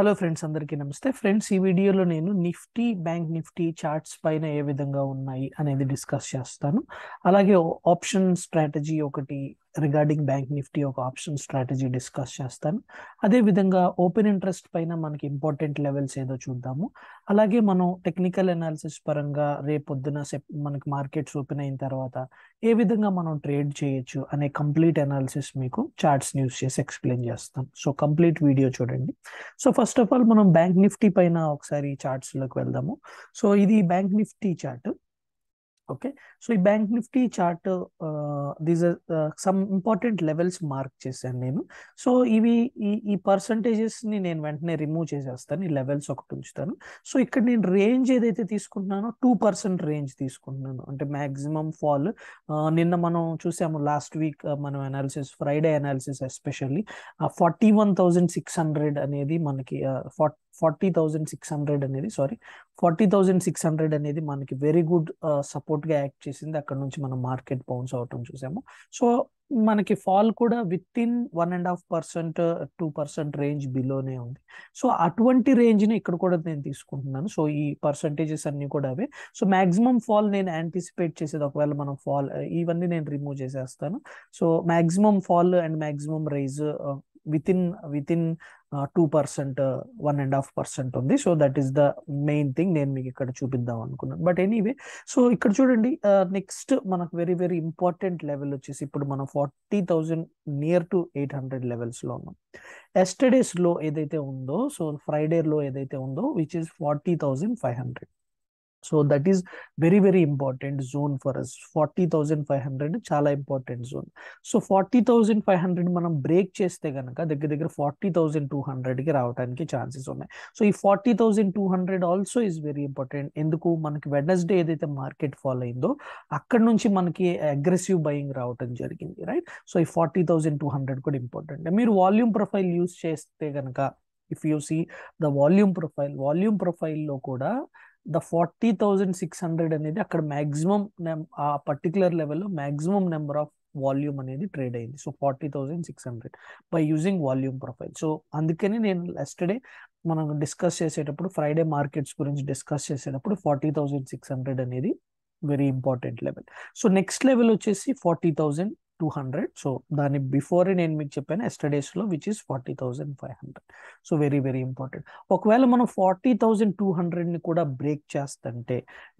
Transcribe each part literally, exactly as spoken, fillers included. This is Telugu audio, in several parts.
హలో ఫ్రెండ్స్, అందరికీ నమస్తే. ఫ్రెండ్స్, ఈ వీడియోలో నేను నిఫ్టీ, బ్యాంక్ నిఫ్టీ చార్ట్స్ పైన ఏ విధంగా ఉన్నాయి అనేది డిస్కస్ చేస్తాను. అలాగే ఆప్షన్ స్ట్రాటజీ ఒకటి రిగార్డింగ్ బ్యాంక్ నిఫ్టీ, ఒక ఆప్షన్ స్ట్రాటజీ డిస్కస్ చేస్తాను. అదేవిధంగా ఓపెన్ ఇంట్రెస్ట్ పైన మనకి ఇంపార్టెంట్ లెవెల్స్ ఏదో చూద్దాము. అలాగే మనం టెక్నికల్ అనాలిసిస్ పరంగా రేపొద్దున మనకి మార్కెట్స్ ఓపెన్ అయిన తర్వాత ఏ విధంగా మనం ట్రేడ్ చేయొచ్చు అనే కంప్లీట్ అనాలిసిస్ మీకు చార్ట్స్ యూజ్ చేసి ఎక్స్ప్లెయిన్ చేస్తాం. సో కంప్లీట్ వీడియో చూడండి. సో ఫస్ట్ ఆఫ్ ఆల్ మనం బ్యాంక్ నిఫ్టీ పైన ఒకసారి చార్ట్స్లోకి వెళ్దాము. సో ఇది bank Nifty chart. Okay, so ఈ Bank Nifty chart these are some important levels mark చేశాను నేను. సో ఇవి ఈ ఈ పర్సంటేజెస్ని నేను వెంటనే రిమూవ్ చేసేస్తాను, ఈ లెవెల్స్ ఒకటి ఉంచుతాను. సో ఇక్కడ నేను రేంజ్ ఏదైతే తీసుకుంటున్నానో టూ పర్సెంట్ రేంజ్ తీసుకుంటున్నాను, అంటే మ్యాక్సిమం ఫాల్. నిన్న మనం చూసాము, లాస్ట్ వీక్ మనం analysis, Friday analysis especially forty one thousand six hundred అనేది మనకి forty forty thousand six hundred అనేది sorry forty thousand six hundred అనేది మనకి వెరీ గుడ్ సపోర్ట్గా యాక్ట్ చేసింది. అక్కడ నుంచి మనం మార్కెట్ బౌన్స్ అవటం చూసాము. సో మనకి ఫాల్ కూడా within one and half percent two percent range బిలోనే ఉంది. సో అటువంటి రేంజ్ని ఇక్కడ కూడా నేను తీసుకుంటున్నాను. సో ఈ పర్సంటేజెస్ అన్ని కూడా అవే. సో మ్యాక్సిమం ఫాల్ నేను యాంటిసిపేట్ చేసేది, ఒకవేళ మనం ఫాల్ ఇవన్నీ నేను రిమూవ్ చేసేస్తాను. So maximum fall and maximum rise within within two percent one and half percent ఉంది. So that is the main thing నేను మీకు ఇక్కడ చూపిద్దాం అనుకున్నాను. బట్ ఎనీవే, సో ఇక్కడ చూడండి, నెక్స్ట్ మనకు వెరీ వెరీ ఇంపార్టెంట్ లెవెల్ వచ్చేసి ఇప్పుడు మనం forty thousand near to eight hundred లెవెల్స్లో ఉన్నాం. ఎస్టర్డేస్ లో ఏదైతే ఉందో, సో ఫ్రైడే లో ఏదైతే ఉందో, which is forty thousand five hundred. So that is very very important zone for us. Forty thousand five hundred చాలా important zone. So forty thousand five hundred మనం బ్రేక్ చేస్తే కనుక దగ్గర దగ్గర ఫార్టీ థౌజండ్ టూ హండ్రెడ్కి రావడానికి ఛాన్సెస్ ఉన్నాయి. సో ఈ forty thousand two hundred also is very important. ఎందుకు, మనకి వెడ్నెస్డే ఏదైతే మార్కెట్ ఫాల్ అయిందో అక్కడ నుంచి మనకి అగ్రెసివ్ బయింగ్ రావటం జరిగింది, రైట్? సో ఈ ఫార్టీ థౌజండ్ టూ హండ్రెడ్ కూడా ఇంపార్టెంట్. మీరు వాల్యూమ్ ప్రొఫైల్ యూస్ చేస్తే కనుక, if you see the volume profile, volume ప్రొఫైల్లో కూడా the forty thousand six hundred అనేది అక్కడ మ్యాక్సిమం, ఆ పర్టికులర్ లెవెల్లో మ్యాక్సిమం నెంబర్ ఆఫ్ వాల్యూమ్ అనేది ట్రేడ్ అయింది. So forty thousand six hundred by using volume profile. So అందుకని నేను ఎస్టర్డే మనం డిస్కస్ చేసేటప్పుడు, ఫ్రైడే మార్కెట్స్ గురించి డిస్కస్ చేసేటప్పుడు, ఫార్టీ థౌజండ్ సిక్స్ హండ్రెడ్ అనేది very important level. So next level వచ్చేసి forty thousand two hundred. So దాని బిఫోరే నేను మీకు చెప్పాను ఎస్టర్డేస్లో, which is forty thousand five hundred. So very very important. ఒకవేళ మనం ఫార్టీ థౌజండ్ టూ హండ్రెడ్ని కూడా బ్రేక్ చేస్తుంటే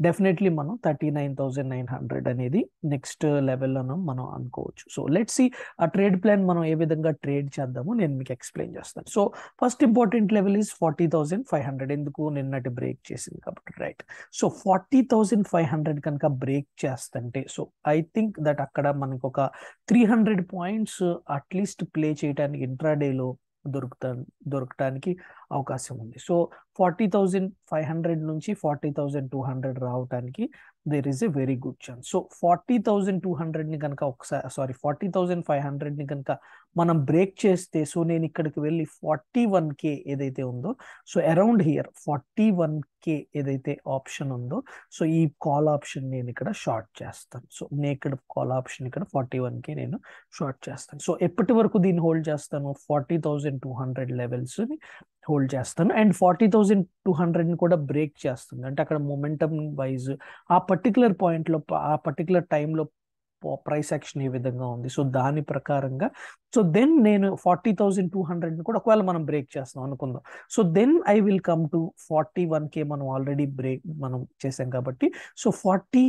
డెఫినెట్లీ మనం thirty nine thousand nine hundred అనేది నెక్స్ట్ లెవెల్లోనూ మనం అనుకోవచ్చు. సో లెట్స్ సీ ఆ ట్రేడ్ ప్లాన్ మనం ఏ విధంగా ట్రేడ్ చేద్దామో నేను మీకు ఎక్స్ప్లెయిన్ చేస్తాను. So first important level is forty thousand five hundred. ఎందుకు, నిన్నటి బ్రేక్ చేసింది కాబట్టి, right? So forty thousand five hundred కనుక బ్రేక్ చేస్తుంటే, సో ఐ థింక్ దట్ అక్కడ మనకు ఒక three hundred points at least play చేయడానికి ఇంట్రాడేలో దొరుకుతా దొరకటానికి అవకాశం ఉంది. So forty thousand five hundred నుంచి ఫార్టీ థౌజండ్ టూ హండ్రెడ్ రావడానికి there is a very good chance. So forty thousand two హండ్రెడ్ని కనుక ఒకసారి సారీ ఫార్టీ థౌజండ్ ఫైవ్ హండ్రెడ్ని కనుక మనం బ్రేక్ చేస్తే, సో నేను ఇక్కడికి వెళ్ళి ఫార్టీ వన్ కే ఏదైతే ఉందో, so around here forty one K ఏదైతే ఆప్షన్ ఉందో, సో ఈ కాల్ ఆప్షన్ నేను ఇక్కడ షార్ట్ చేస్తాను. సో నేను ఇక్కడ కాల్ ఆప్షన్ ఇక్కడ ఫార్టీ వన్ కే నేను షార్ట్ చేస్తాను. సో ఎప్పటి వరకు దీన్ని హోల్డ్ చేస్తాను, ఫార్టీ థౌజండ్ టూ హండ్రెడ్ లెవెల్స్ని హోల్డ్ చేస్తాను. అండ్ ఫార్టీ థౌజండ్ టూ హండ్రెడ్ని కూడా బ్రేక్ చేస్తుంది అంటే అక్కడ మొమెంటమ్ వైజ్ ఆ పర్టికులర్ పాయింట్లో, ఆ పర్టికులర్ టైంలో ప్రైస్ యాక్షన్ ఏ విధంగా ఉంది, సో దాని ప్రకారంగా. సో దెన్ నేను ఫార్టీ థౌజండ్ టూ హండ్రెడ్ని కూడా ఒకవేళ మనం బ్రేక్ చేస్తాం అనుకుందాం, so then I will come to forty one K మనం ఆల్రెడీ బ్రేక్ మనం చేసాం కాబట్టి. సో ఫార్టీ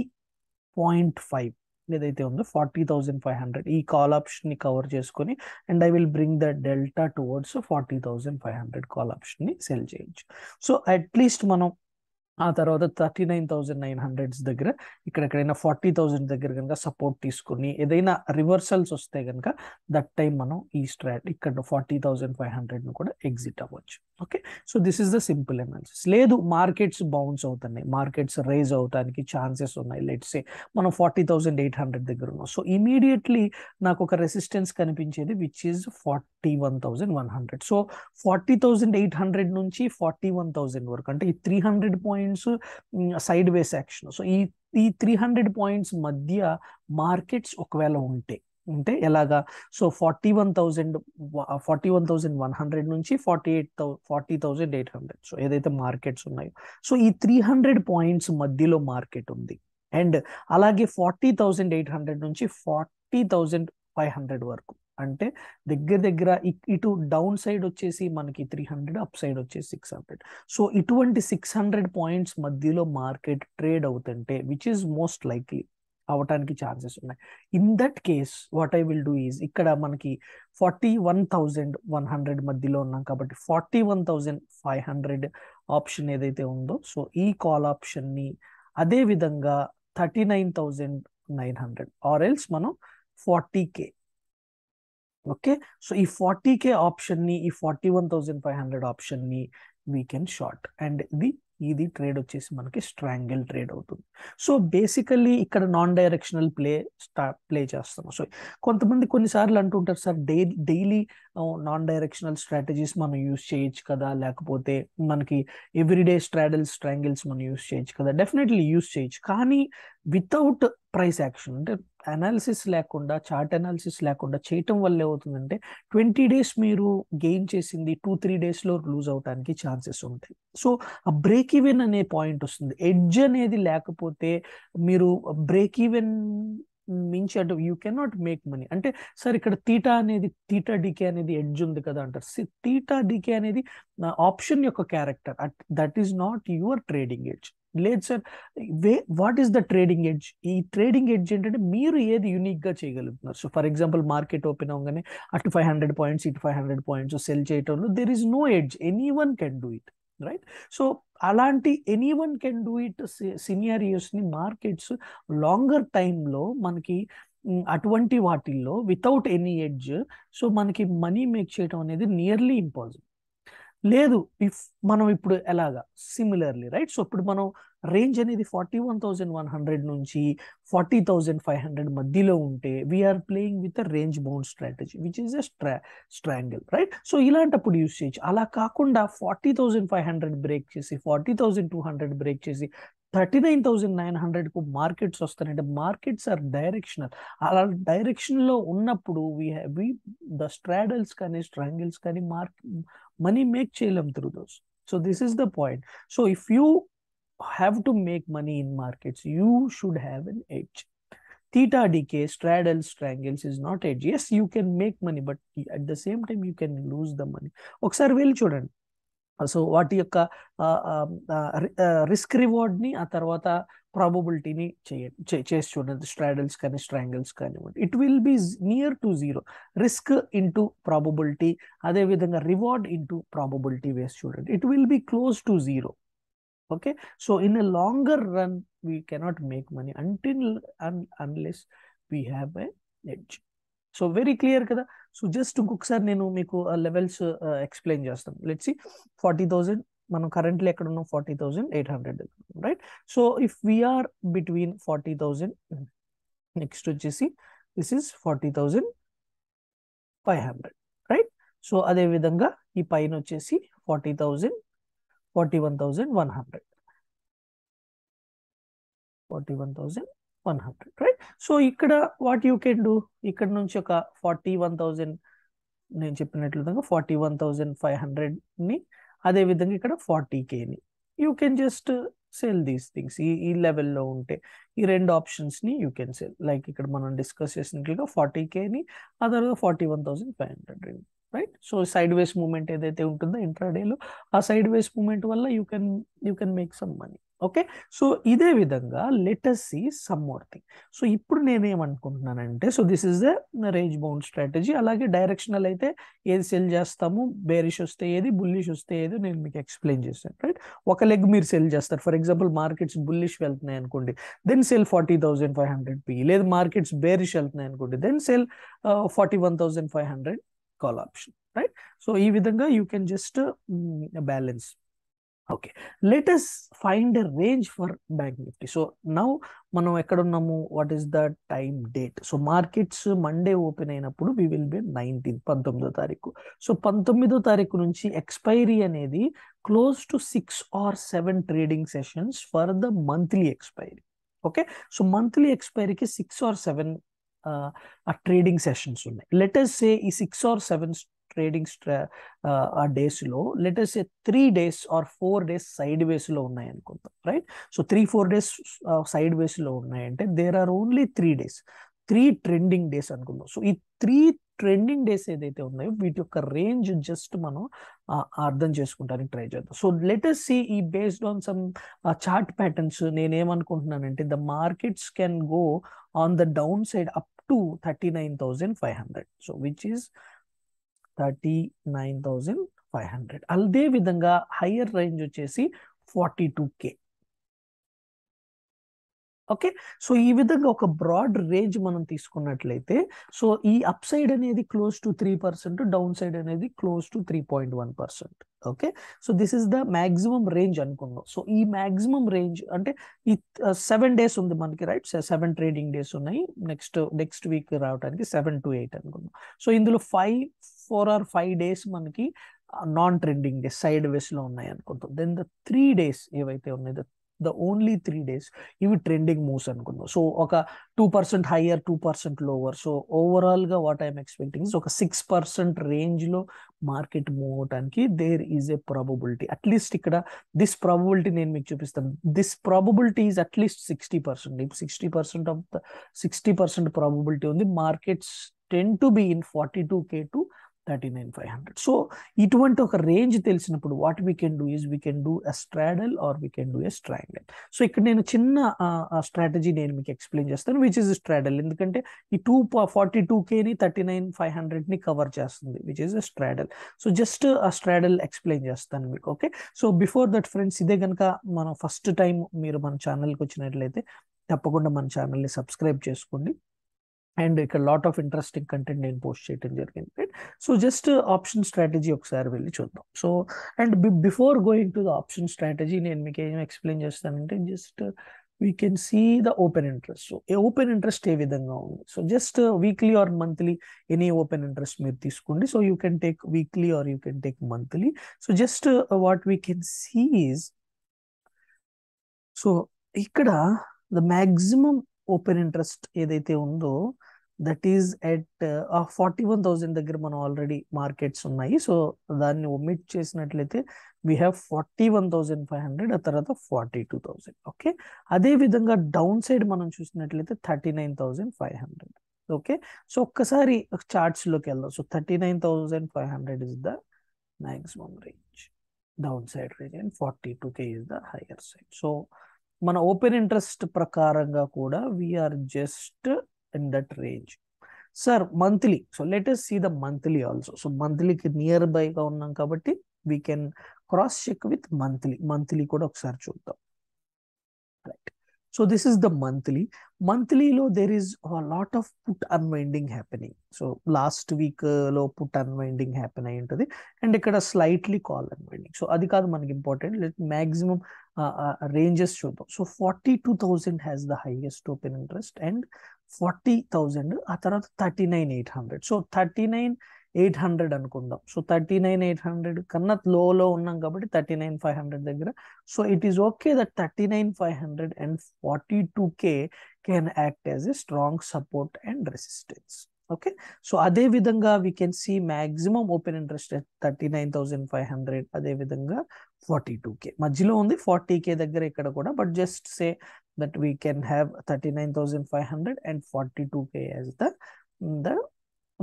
పాయింట్ ఫైవ్ ఏదైతే ఉందో, ఫార్టీ థౌజండ్ ఫైవ్ హండ్రెడ్ ఈ కాల్ ఆప్షన్ని కవర్ చేసుకుని, and I will bring the delta towards forty thousand five hundred call ఆప్షన్ని సెల్ చేయొచ్చు. సో అట్లీస్ట్ మనం ఆ తర్వాత thirty nine thousand nine hundreds దగ్గర, ఇక్కడెక్కడైనా ఫార్టీ థౌజండ్ దగ్గర కనుక సపోర్ట్ తీసుకుని ఏదైనా రివర్సల్స్ వస్తే కనుక దట్ టైం మనం ఈ స్ట్రాట్ ఇక్కడ ఫార్టీ థౌజండ్ ఫైవ్ హండ్రెడ్ను కూడా ఎగ్జిట్ అవ్వచ్చు. Okay, so this is the simple analysis. లేదు, మార్కెట్స్ బౌన్స్ అవుతున్నాయి, మార్కెట్స్ రైజ్ అవడానికి ఛాన్సెస్ ఉన్నాయి. లెట్స్ సే మనం ఫార్టీ థౌజండ్ ఎయిట్ హండ్రెడ్ దగ్గర ఉన్నాం. సో ఇమీడియట్లీ నాకు ఒక రెసిస్టెన్స్ కనిపించేది, which is forty one thousand one hundred. So forty thousand eight hundred నుంచి ఫార్టీ వన్ థౌజండ్ వరకు, అంటే ఈ three hundred points sideways action. So ఈ ఈ త్రీ హండ్రెడ్ పాయింట్స్ మధ్య మార్కెట్స్ ఒకవేళ ఉంటే, అంటే ఎలాగా? So forty one thousand forty one thousand one hundred నుంచి forty eight thou forty thousand eight hundred so ఏదైతే మార్కెట్స్ ఉన్నాయో, సో ఈ త్రీ హండ్రెడ్ పాయింట్స్ మధ్యలో మార్కెట్ ఉంది. అండ్ అలాగే ఫార్టీ థౌజండ్ ఎయిట్ హండ్రెడ్ నుంచి ఫార్టీ థౌజండ్ ఫైవ్ హండ్రెడ్ వరకు, అంటే దగ్గర దగ్గర ఇటు డౌన్ సైడ్ వచ్చేసి మనకి త్రీ హండ్రెడ్ అప్ సైడ్ వచ్చేసి సిక్స్ హండ్రెడ్ సో ఇటువంటి సిక్స్ హండ్రెడ్ పాయింట్స్ మధ్యలో మార్కెట్ ట్రేడ్ అవుతుంటే విచ్ ఈస్ మోస్ట్ లైక్లీ అవటానికి ఛాన్సెస్ ఉన్నాయి. In that case what I will do is, ఇక్కడ మనకి forty one thousand one hundred మధ్యలో ఉన్నాం కాబట్టి forty one thousand five hundred option ఏదైతే ఉందో, సో ఈ కాల్ ఆప్షన్ని అదేవిధంగా thirty nine thousand nine hundred or else మనం ఫార్టీ కే ఓకే సో ఈ ఫార్టీ కే ఆప్షన్ని, ఈ forty one thousand five hundred ఆప్షన్ని వీ కెన్ షార్ట్. అండ్ ఇది ఇది ట్రేడ్ వచ్చేసి మనకి స్ట్రాంగిల్ ట్రేడ్ అవుతుంది. సో బేసికల్లీ ఇక్కడ non directional play start play చేస్తున్నాం. సో కొంతమంది కొన్నిసార్లు అంటుంటారు, సార్ డై డైలీ నాన్ డైరెక్షనల్ స్ట్రాటజీస్ మనం యూస్ చేయొచ్చు కదా, లేకపోతే మనకి ఎవ్రీడే స్ట్రాడల్ స్ట్రాంగిల్స్ మనం యూస్ చేయొచ్చు కదా. డెఫినెట్లీ యూస్ చేయొచ్చు, కానీ వితౌట్ ప్రైస్ యాక్షన్, అంటే అనాలిసిస్ లేకుండా, చార్ట్ అనాలిసిస్ లేకుండా చేయటం వల్ల ఏమవుతుందంటే ట్వంటీ డేస్ మీరు గెయిన్ చేసింది టూ త్రీ డేస్లో లూజ్ అవడానికి ఛాన్సెస్ ఉంటాయి. సో ఆ బ్రేక్ ఈవెన్ అనే పాయింట్ వస్తుంది. ఎడ్జ్ అనేది లేకపోతే మీరు బ్రేక్ ఈవెన్ మించి అంటే యూ కెనాట్ మేక్ మనీ. అంటే సార్ ఇక్కడ తీటా అనేది తీటా డికే అనేది ఎడ్జ్ ఉంది కదా అంటారు. తీటా డికే అనేది ఆప్షన్ యొక్క character, that is not your trading edge. లేదు sir, way what is the trading edge? ఈ ట్రేడింగ్ ఎడ్జ్ ఏంటంటే మీరు ఏది యూనిక్గా చేయగలుగుతున్నారు. So for example market open అవగానే అటు ఫైవ్ హండ్రెడ్ పాయింట్స్ ఇటు ఫైవ్ హండ్రెడ్ పాయింట్స్ సెల్ చేయటంలో there is no edge. Anyone can do it, right? So అలాంటి anyone can do it సినారియోస్ని మార్కెట్స్ లాంగర్ టైంలో మనకి అటువంటి వాటిల్లో వితౌట్ ఎనీ ఎడ్జ్ సో మనకి మనీ మేక్ చేయడం అనేది నియర్లీ ఇంపాసిబుల్. లేదు ఇఫ్ మనం ఇప్పుడు ఎలాగా సిమిలర్లీ, రైట్? సో ఇప్పుడు మనం రేంజ్ అనేది forty one thousand one hundred నుంచి ఫార్టీ థౌజండ్ ఫైవ్ హండ్రెడ్ మధ్యలో ఉంటే we're playing with a range bound strategy which is a స్ట్రా స్ట్రాంగిల్ రైట్? సో ఇలాంటప్పుడు యూస్ చేయొచ్చు. అలా కాకుండా forty thousand five hundred break చేసి forty thousand two hundred break చేసి థర్టీ నైన్ థౌజండ్ నైన్ హండ్రెడ్కు మార్కెట్స్ వస్తాయంటే మార్కెట్స్ ఆర్ డైరెక్షనల్. అలా డైరెక్షన్లో ఉన్నప్పుడు we have we the straddles కానీ స్ట్రాంగిల్స్ కానీ మార్క్ మనీ మేక్ చేయలేం through those. So this is the point. So if you have to make money in markets you should have an edge. Theta decay straddles strangles is not edge. Yes you can make money but at the same time you can lose the money. ఒకసారి వెళ్ళి చూడండి సో వాటి యొక్క రిస్క్ రివార్డ్ని, ఆ తర్వాత ప్రాబబిలిటీని చేయ చేసి చూడండి. స్ట్రాడల్స్ కానీ స్ట్రాంగిల్స్ కానివ్వండి, it will be near to zero. Risk into probability, అదేవిధంగా రివార్డ్ ఇంటూ ప్రాబబిలిటీ వేసి చూడండి, it will be close to zero. Okay so in a longer run we cannot make money until and unless we have a edge. So very clear కదా. సో జస్ట్ ఇంకొకసారి నేను మీకు లెవెల్స్ ఎక్స్ప్లెయిన్ చేస్తాను. లెట్స్ సీ ఫార్టీ థౌజండ్ మనం కరెంట్లీ ఎక్కడ ఉన్నాం, forty thousand eight hundred right? So if we are between forty thousand, next వచ్చేసి this is forty thousand five hundred right? So అదేవిధంగా ఈ పైన వచ్చేసి forty thousand forty one thousand one hundred forty one thousand one hundred right? So ఇక్కడ వాట్ యూ కెన్ డూ, ఇక్కడ నుంచి ఒక ఫార్టీ వన్ థౌజండ్ నేను చెప్పినట్లుగా ఫార్టీ వన్ థౌజండ్ ఫైవ్ హండ్రెడ్ని, అదేవిధంగా ఇక్కడ ఫార్టీ కేని you can just sell these things. ఈ ఈ లెవెల్లో ఉంటే ఈ రెండు ఆప్షన్స్ని యూ కెన్ సెల్, లైక్ ఇక్కడ మనం డిస్కస్ చేసినట్లుగా ఫార్టీ కేని ఆ తర్వాత forty one thousand five hundred right? So sideways movement ఏదైతే ఉంటుందో ఇంట్రాడేలో, ఆ సైడ్ వేస్ మూమెంట్ వల్ల you can you can make some money. Okay so ఇదే విధంగా let us see some more thing. So ఇప్పుడు నేనేమనుకుంటున్నానంటే, so this is the range bound strategy. అలాగే డైరెక్షనల్ అయితే ఏది సెల్ చేస్తాము, బేరిష్ వస్తే ఏది, బుల్లిష్ వస్తే ఏది నేను మీకు ఎక్స్ప్లెయిన్ చేశాను రైట్? ఒక లెగ్ మీరు సెల్ చేస్తారు, ఫర్ ఎగ్జాంపుల్ మార్కెట్స్ బుల్లిష్ వెళ్తున్నాయి అనుకోండి, then sell forty thousand five hundred P. లేదు మార్కెట్స్ బేరిష్ వెళ్తున్నాయి అనుకోండి, then sell forty one thousand five hundred call option right? So ఈ విధంగా you can just balance. Okay, let us find a range for Bank Nifty. So now, మనం ఎక్కడున్నాము, what is the time date? So markets Monday open అయినప్పుడు వి విల్ బి నైన్టీన్త్, పంతొమ్మిదో తారీఖు. సో పంతొమ్మిదో తారీఖు నుంచి ఎక్స్పైరీ అనేది close to six or seven trading sessions for the monthly expiry. Okay so monthly ఎక్స్పైరీకి six or seven uh, a trading sessions ఉన్నాయి. Let us say ఈ సిక్స్ ఆర్ సెవెన్ ట్రేడింగ్ డేస్లో let us a three days or four days side వేస్లో ఉన్నాయి అనుకుందాం, right? So three four days side వేస్లో ఉన్నాయంటే there are only three days three trending days అనుకుందాం. సో ఈ త్రీ ట్రెండింగ్ డేస్ ఏదైతే ఉన్నాయో వీటి యొక్క రేంజ్ జస్ట్ మనం అర్థం చేసుకుంటానికి ట్రై చేద్దాం. సో లెట్ అస్ సీ ఈ based on some chart patterns నేనేమనుకుంటున్నానంటే the markets can go on the down side up to thirty nine thousand five hundred, so which is thirty nine thousand five hundred. అదే విధంగా హయ్యర్ రేంజ్ వచ్చేసి forty two K. Okay, so ఈ విధంగా ఒక బ్రాడ్ రేంజ్ మనం తీసుకున్నట్లయితే సో ఈ అప్ సైడ్ అనేది close to three percent, down side అనేది close to three point one percent. Okay, so this is the maximum range అనుకుందాం. సో ఈ మ్యాక్సిమం రేంజ్ అంటే ఈ సెవెన్ డేస్ ఉంది మనకి, రైట్? సెవెన్ ట్రేడింగ్ డేస్ ఉన్నాయి. నెక్స్ట్ నెక్స్ట్ వీక్ రావడానికి సెవెన్ టు ఎయిట్ అనుకుందాం. సో ఇందులో five four or five days మనకి నాన్ ట్రెండింగ్ డేస్ సైడ్ వేస్లో ఉన్నాయి అనుకుందాం. దెన్ ద త్రీ డేస్ ఏవైతే ఉన్నాయో the only three days ఇవి ట్రెండింగ్ మూవ్స్ అనుకుందాం. సో ఒక two percent higher two percent lower. So ఓవరాల్గా వాట్ ఐఎమ్ ఎక్స్పెక్టింగ్ ఇస్ ఒక సిక్స్ పర్సెంట్ రేంజ్లో మార్కెట్ మూవ్ అవడానికి there is a probability. At least ఇక్కడ దిస్ ప్రాబబిలిటీ నేను మీకు చూపిస్తాను. This probability is at least sixty percent ఇప్పుడు sixty percent of the sixty percent probability ఉంది. Markets tend to be in forty two K to thirty nine five hundred. So ఇటువంటి ఒక రేంజ్ తెలిసినప్పుడు what we can do is we can do a straddle or we can do a strangle. So ఇక్కడ నేను చిన్న స్ట్రాటజీ నేను మీకు ఎక్స్ప్లెయిన్ చేస్తాను విచ్ ఇస్ స్ట్రాడల్, ఎందుకంటే ఈ టూ ఫార్టీ టూ కేని థర్టీ నైన్ ఫైవ్ హండ్రెడ్ని కవర్ చేస్తుంది which is a straddle. So just ఆ స్ట్రాడల్ ఎక్స్ప్లెయిన్ చేస్తాను మీకు. Okay, so before that friends ఇదే కనుక మనం ఫస్ట్ టైం మీరు మన ఛానల్కి వచ్చినట్లయితే తప్పకుండా మన ఛానల్ని సబ్స్క్రైబ్ చేసుకోండి. అండ్ ఇక్కడ లాట్ ఆఫ్ ఇంట్రెస్టింగ్ కంటెంట్ నేను పోస్ట్ చేయడం జరిగింది. సో జస్ట్ ఆప్షన్ స్ట్రాటజీ ఒకసారి వెళ్ళి చూద్దాం. So and before going to the option strategy నేను మీకు ఏం ఎక్స్ప్లెయిన్ చేస్తానంటే just we can see the open interest. So open interest ఏ విధంగా ఉంది, so just weekly or monthly any open interest మీరు తీసుకోండి. So you can take weekly or you can take monthly. So just what we can see is so ఇక్కడ ద మ్యాక్సిమం ఓపెన్ ఇంట్రెస్ట్ ఏదైతే ఉందో that is at forty one thousand దగ్గర మనం ఆల్రెడీ మార్కెట్స్ ఉన్నాయి. సో దాన్ని ఒమిట్ చేసినట్లయితే we have forty one thousand five hundred ఆ తర్వాత ఫార్టీ టూ థౌజండ్. ఓకే, అదేవిధంగా డౌన్ సైడ్ మనం చూసినట్లయితే thirty nine thousand five hundred. Okay, so ఒక్కసారి చార్ట్స్లోకి వెళ్దాం. So thirty nine thousand five hundred is the maximum range, down side range, and forty two K is the higher side. So మన ఓపెన్ ఇంట్రెస్ట్ ప్రకారంగా కూడా we're just in that range. Sir monthly, so let us see the monthly also. So మంత్లీకి నియర్ బైగా ఉన్నాం కాబట్టి we can cross check with monthly. Monthly కూడా ఒకసారి చూద్దాం, right? So this is the monthly. మంత్లీలో there is lot of put unwinding happening. So last వీక్లో పుట్ అన్వైండింగ్ హ్యాపెన్ అయి ఉంటుంది. అండ్ ఇక్కడ స్లైట్లీ కాల్ అన్వైండింగ్. సో అది కాదు మనకి ఇంపార్టెంట్. లెట్ మ్యాక్సిమం రేంజెస్ చూద్దాం. So forty two thousand has the highest open interest and forty thousand ఆ తర్వాత thirty nine eight hundred. So thirty nine eight hundred అనుకుందాం. So thirty nine eight hundred కన్నా లోలో ఉన్నాం కాబట్టి థర్టీ నైన్ ఫైవ్ హండ్రెడ్ దగ్గర. So it is okay that thirty nine five hundred and forty two K can act as a strong support and resistance. Okay, so అదే విధంగా we can see maximum open interest thirty nine thousand five hundred అదే విధంగా ఫార్టీ టూ కే మధ్యలో ఉంది. ఫార్టీ కే దగ్గర ఇక్కడ కూడా, but just say that we can have thirty nine thousand five hundred and forty two K as the the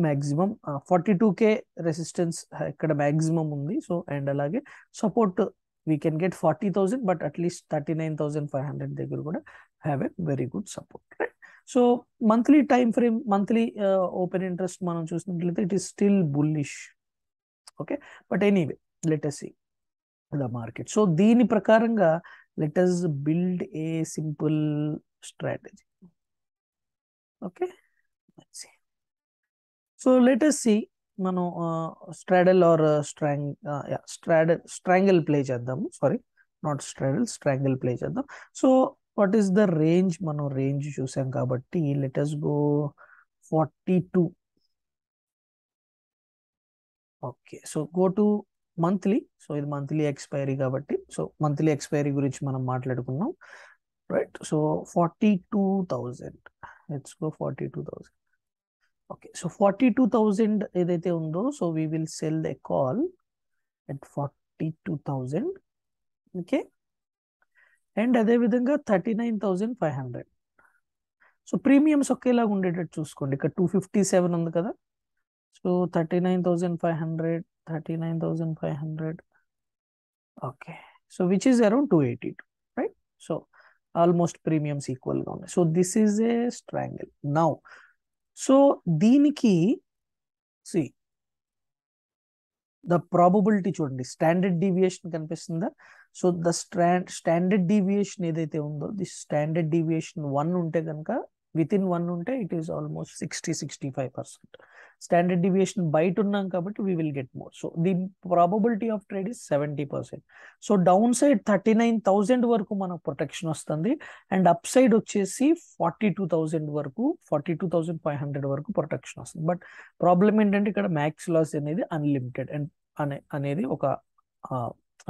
maximum. Forty two K resistance ఇక్కడ మ్యాక్సిమం ఉంది. సో అండ్ అలాగే support we can get forty thousand but at least thirty nine thousand five hundred దగ్గర కూడా have a very good support, right? So monthly time frame monthly open interest మనం చూసినట్లయితే it is still bullish. Okay, but anyway let us see the market. So దీని ప్రకారంగా let us build a simple strategy. Okay, let's see. So let us see మనం straddle or strong straddle strangle play చేద్దాము. Sorry not straddle strangle play చేద్దాం. So what is the range, మనం రేంజ్ చూసాం కాబట్టి let us go forty two. Okay, so go to monthly. So ఇది మంత్లీ ఎక్స్పైరీ కాబట్టి సో మంత్లీ ఎక్స్పైరీ గురించి మనం మాట్లాడుకున్నాం, right? So forty two thousand, let's go forty two thousand. Okay, so forty-two thousand edaithe undo, so we will sell the call at forty-two thousand. Okay, and adhe vidhanga thirty-nine thousand five hundred. So premiums okay la undeted chuskondi ikka two fifty-seven undi kada, so thirty-nine thousand five hundred, thirty-nine thousand five hundred. Okay, so which is around two eighty-two, right? So almost premiums equal ga undi. So this is a triangle now. So deeniki see the probability chudandi, standard deviation kanipistunda. So the strand standard deviation edaithe undo, this standard deviation one unte ganaka, within one unte it is almost sixty to sixty-five percent. Standard deviation byte unnam kabatti we will get more. So the probability of trade is seventy percent. So downside thirty-nine thousand వరకు మనకు ప్రొటెక్షన్ వస్తుంది, అండ్ అప్ సైడ్ వచ్చేసి forty-two thousand వరకు, forty-two thousand five hundred వరకు ప్రొటెక్షన్ వస్తుంది. బట్ ప్రాబ్లం ఏంటంటే ఇక్కడ మ్యాక్స్ లాస్ అనేది అన్లిమిటెడ్ అండ్ అనే అనేది ఒక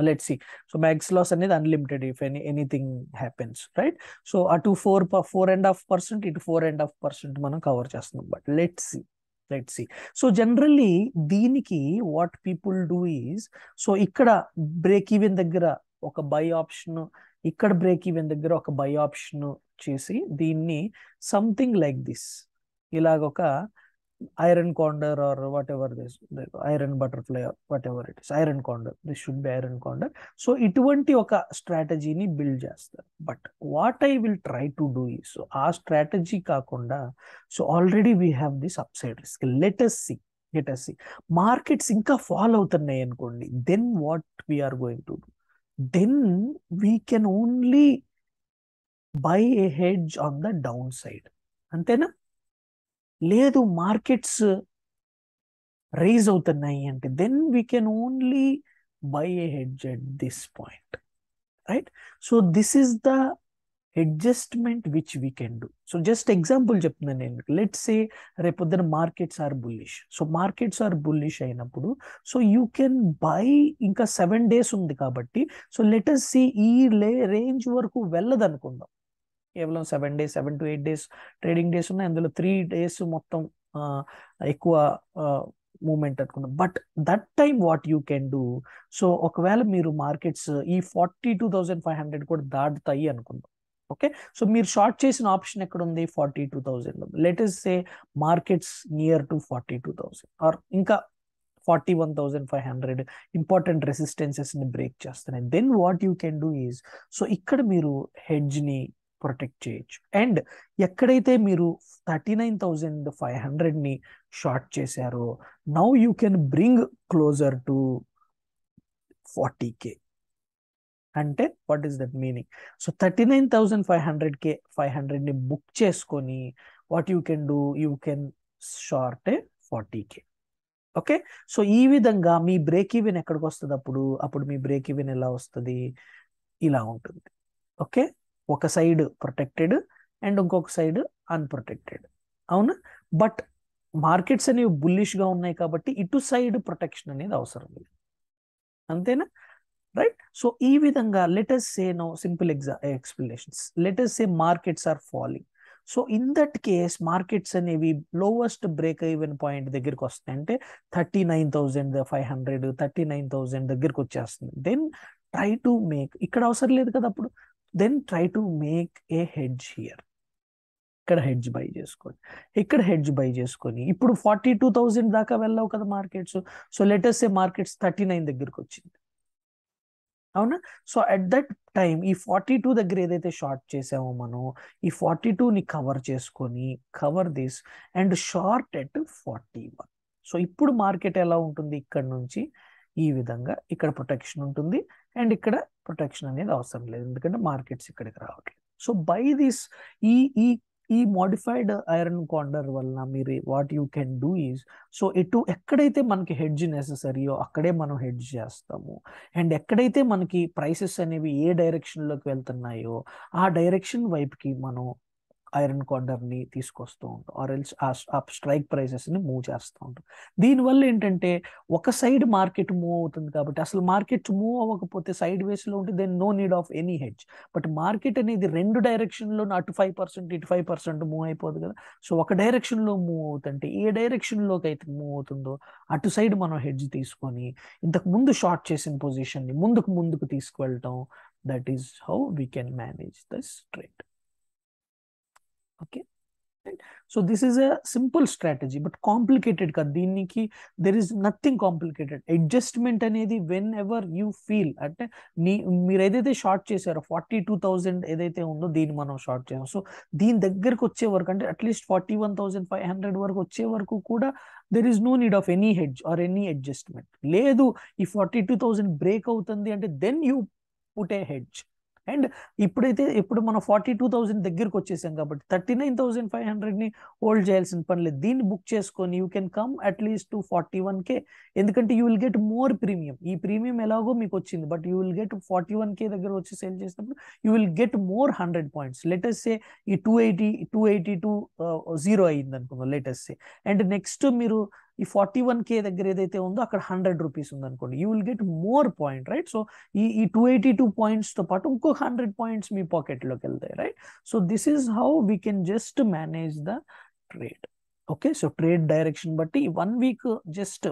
let's see. So max loss and unlimited if any anything happens, right? So at to four four and a half percent, it four and a half percent mana cover just now. But let's see. Let's see. So generally, deeniki what people do is, so ikkada break even daggara oka buy option, ikkada break even daggara oka buy option chesi deenni something like this. Ilagoka iron condor or whatever this, the iron butterfly or whatever it is, iron condor, this should be iron condor. So itvante oka strategy ni build chestar. But what I will try to do is, so our strategy kakonda, so already we have this upside risk. Let us see, let us see markets inka fall avutunnayi ankondi, then what we are going to do, then we can only buy a hedge on the downside antena. లేదు మార్కెట్స్ రైజ్ అవుతున్నాయి అంటే then we can only buy a hedge at this point, right? So this is the adjustment which we can do. So just example చెప్తున్నాను నేను. లెట్స్ సే రేపొద్దున markets are bullish, so markets are bullish అయినప్పుడు సో యూ కెన్ బై, ఇంకా సెవెన్ డేస్ ఉంది కాబట్టి, సో లెట్ us see ఈ రేంజ్ వరకు వెళ్ళదనుకుందాం. కేవలం seven days seven to eight days trading days ఉన్నాయి, అందులో త్రీ డేస్ మొత్తం ఎక్కువ మూమెంట్ అనుకున్నాం. But that time what you can do, so ఒకవేళ మీరు మార్కెట్స్ ఈ forty two thousand five hundred కూడా దాటుతాయి అనుకుందాం. ఓకే, సో మీరు షార్ట్ చేసిన ఆప్షన్ ఎక్కడ ఉంది, forty two thousand. Let us say markets near to forty two thousand or ఇంకా forty-one thousand five hundred important resistances ని బ్రేక్ చేస్తున్నాయి. Then what you can do is, so ఇక్కడ మీరు హెడ్జ్ని ప్రొటెక్ట్ చేయొచ్చు. అండ్ ఎక్కడైతే మీరు thirty nine thousand five hundred ని షార్ట్ చేశారో, now you can bring closer to forty K. అంటే what is that meaning, so thirty nine thousand five hundred K five hundred ని బుక్ చేసుకొని what you can do, you can short a forty K. Okay, so ఈ విధంగా మీ బ్రేక్ ఈవెన్ ఎక్కడికి వస్తుంది, అప్పుడు అప్పుడు మీ బ్రేక్ ఈవెన్ ఎలా వస్తుంది, ఇలా ఉంటుంది. ఓకే, ఒక సైడ్ ప్రొటెక్టెడ్ అండ్ ఇంకొక సైడ్ అన్ప్రొటెక్టెడ్, అవునా? బట్ మార్కెట్స్ అనేవి బుల్లిష్గా ఉన్నాయి కాబట్టి ఇటు సైడ్ ప్రొటెక్షన్ అనేది అవసరం లేదు, అంతేనా, రైట్? సో ఈ విధంగా let us say now simple ఎగ్జా explanations let us say markets are falling. So in that case markets అనేవి లోవెస్ట్ బ్రేక్ ఈవెన్ పాయింట్ దగ్గరికి వస్తాయి, అంటే thirty nine thousand five hundred thirty nine thousand దగ్గరికి వచ్చేస్తుంది. దెన్ ట్రై టు మేక్, ఇక్కడ అవసరం లేదు కదా, అప్పుడు then try to make a hedge here. ikkada hedge buy cheskoni, ikkada hedge buy cheskoni. Ippudu forty-two thousand daaka vellavu kada markets, so let us say markets thirty-nine daggariki ochindi, avuna? So at that time ee forty-two daggara edaithe short chesamo manu, ee forty-two ni cover cheskoni, cover this and short at forty-one. So ippudu market ela untundi, ikkada nunchi ee vidhanga ikkada protection untundi and ikkada protection అనేది అవసరం లేదు, ఎందుకంటే మార్కెట్స్ ఇక్కడికి రావట్లేదు. సో బై దిస్ ఈ ఈ ఈ మోడిఫైడ్ ఐరన్ కాండర్ వల్ల మీరు what you can do is, so ఎటు ఎక్కడైతే మనకి హెడ్జ్ నెససరీయో అక్కడే మనం హెడ్జ్ చేస్తాము, అండ్ ఎక్కడైతే మనకి ప్రైసెస్ అనేవి ఏ డైరెక్షన్లోకి వెళ్తున్నాయో ఆ డైరెక్షన్ వైపుకి మనం ఐరన్ కాండర్ని తీసుకొస్తూ ఉంటాం, ఆర్ ఎల్స్ ఆ స్ట్రైక్ ప్రైజెస్ని మూవ్ చేస్తూ ఉంటాం. దీనివల్ల ఏంటంటే ఒక సైడ్ మార్కెట్ మూవ్ అవుతుంది కాబట్టి, అసలు మార్కెట్ మూవ్ అవ్వకపోతే సైడ్ వేస్లో ఉంటే then no need of any hedge. But market అనేది రెండు డైరెక్షన్లో అటు ఫైవ్ పర్సెంట్ ఇటు ఫైవ్ పర్సెంట్ మూవ్ అయిపోదు కదా. సో ఒక డైరెక్షన్లో మూవ్ అవుతుంటే ఏ డైరెక్షన్లోకి అయితే మూవ్ అవుతుందో అటు సైడ్ మనం హెడ్జ్ తీసుకొని ఇంతకు ముందు షార్ట్ చేసిన పొజిషన్ని ముందుకు ముందుకు తీసుకువెళ్ళటం, that is how we can manage this trade. Okay, so this is a simple strategy but complicated ka deeniki there is nothing complicated. Adjustment anedi whenever you feel ante meer edaithe short chesaro forty-two thousand edaithe undo deen manam short cheyam, so deen daggarku vachche varaku ante at least forty-one thousand five hundred varaku vachche varaku kuda there is no need of any hedge or any adjustment ledu. If forty-two thousand break avutundi ante then you put a hedge. And ఇప్పుడైతే ఇప్పుడు మనం ఫార్టీ టూ థౌసండ్ దగ్గరకు వచ్చేసాం కాబట్టి థర్టీ నైన్ థౌసండ్ ఫైవ్ హండ్రెడ్ని హోల్డ్ చేయాల్సిన పని లేదు. దీన్ని బుక్ చేసుకొని you can come at least to forty one K ఎందుకంటే you will get more premium. ఈ ప్రీమియం ఎలాగో మీకు వచ్చింది but you will get forty one K దగ్గర వచ్చి సేల్ చేసినప్పుడు you will get more hundred points. Let us say ఈ two eighty two eighty two zero అయ్యింది అనుకుందాం లెటెస్ట్ సే, అండ్ నెక్స్ట్ మీరు ఈ ఫార్టీ వన్ కే దగ్గర ఏదైతే ఉందో అక్కడ హండ్రెడ్ రూపీస్ ఉందనుకోండి, you will get more point right. So ఈ ఈ టూ ఎయిటీ టూ పాయింట్స్తో పాటు ఇంకో హండ్రెడ్ పాయింట్స్ మీ పాకెట్లోకి వెళ్తాయి right. So this is how we can just manage the trade. Okay, so trade direction బట్టి వన్ వీక్ జస్ట్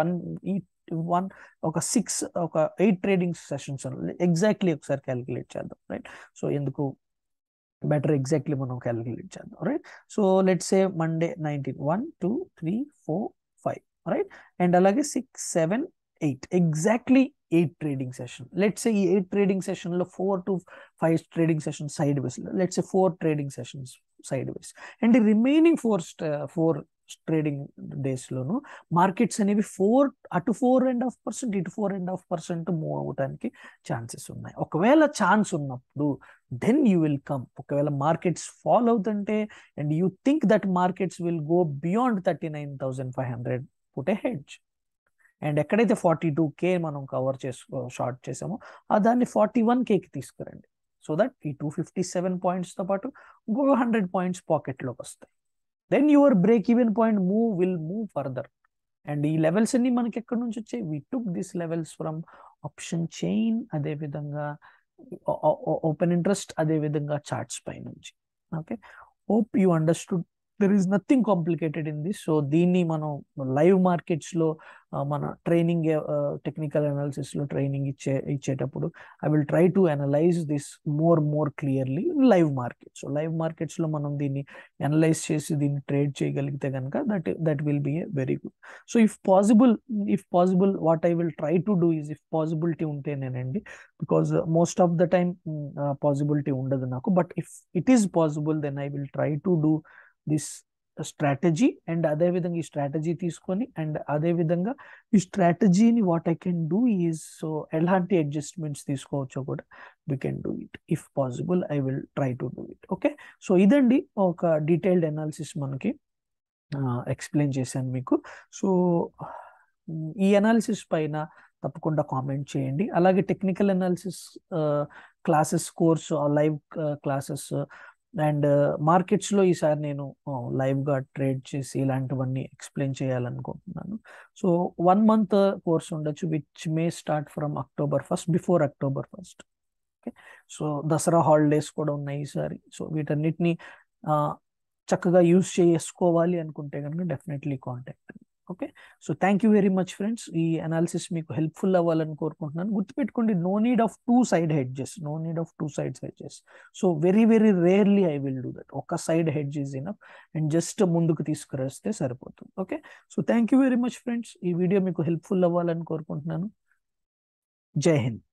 వన్ ఈ వన్ ఒక సిక్స్ ఒక ఎయిట్ ట్రేడింగ్ సెషన్స్ ఎగ్జాక్ట్లీ ఒకసారి క్యాలిక్యులేట్ చేద్దాం రైట్. సో ఎందుకు better exactly మనం calculate చేద్దాం right. So let's say Monday nineteen one two three four five right, and అలాగే six seven eight exactly eight trading session. Let's say ఈ ఎయిట్ ట్రేడింగ్ సెషన్లో four to five trading session sideways, let's say four trading sessions sideways, and remaining four four trading డేస్లోను మార్కెట్స్ అనేవి ఫోర్ అటు ఫోర్ అండ్ హాఫ్ పర్సెంట్ ఇటు four and half percent move అవడానికి ఛాన్సెస్ ఉన్నాయి. ఒకవేళ ఛాన్స్ ఉన్నప్పుడు దెన్ యూ విల్ కమ్. ఒకవేళ మార్కెట్స్ ఫాల్ అవుతుంటే and you think that markets will go beyond thirty nine thousand five hundred put a hedge. And ఎక్కడైతే ఫార్టీ టూ కే మనం కవర్ చేసుకో షార్ట్ చేసామో ఆ దాన్ని ఫార్టీ వన్ కేకి తీసుకురండి, సో దట్ ఈ టూ ఫిఫ్టీ సెవెన్ పాయింట్స్తో పాటు ఇంకొక హండ్రెడ్ పాయింట్స్ పాకెట్లోకి వస్తాయి. Then your break-even point move will move further. And the levels in the we took these levels from option chain, adhe vidanga, open interest, adhe vidanga charts pai nunchi. Okay. Hope you understood. There is nothing complicated in this. So, dini mano live markets lo, uh, mana training, uh, technical analysis lo training ichetapudu. I will try to analyze this more more clearly in live markets. So, live markets lo manam dini analyze chesi dini trade cheyagalite ganaka that that will be a very good. So, if possible, if possible, what I will try to do is if possibility unte nenandi because uh, most of the time uh, possibility undadu naku. But if it is possible, then I will try to do this strategy and అదేవిధంగా ఈ స్ట్రాటజీ తీసుకొని అండ్ అదేవిధంగా ఈ స్ట్రాటజీని what I can do is so ఎలాంటి అడ్జస్ట్మెంట్స్ తీసుకోవచ్చో కూడా we can do it if possible I will try to do it. Okay, so ఇదండి ఒక డీటెయిల్డ్ అనాలిసిస్ మనకి ఎక్స్ప్లెయిన్ చేశాను మీకు. సో ఈ అనాలిసిస్ పైన తప్పకుండా కామెంట్ చేయండి. అలాగే technical analysis classes course live classes and మార్కెట్స్లో ఈసారి నేను లైవ్గా ట్రేడ్ చేసి ఇలాంటివన్నీ ఎక్స్ప్లెయిన్ చేయాలనుకుంటున్నాను. సో వన్ మంత్ కోర్స్ ఉండొచ్చు which may start from October first before October first okay. So Dussehra holidays కూడా ఉన్నాయి ఈసారి. సో వీటన్నిటిని చక్కగా యూజ్ చేసుకోవాలి అనుకుంటే కనుక definitely contact. Okay, so thank you very much friends. ఈ అనాలిసిస్ మీకు హెల్ప్ఫుల్ అవ్వాలని కోరుకుంటున్నాను. గుర్తుపెట్టుకోండి no need of two side hedges no need of two sides hedges. So very very rarely I will do that. ఒక side hedge is enough and just ముందుకు తీసుకురేస్తే సరిపోతుంది. Okay, so thank you very much friends. ఈ వీడియో మీకు హెల్ప్ఫుల్ అవ్వాలని కోరుకుంటున్నాను. జై హింద్.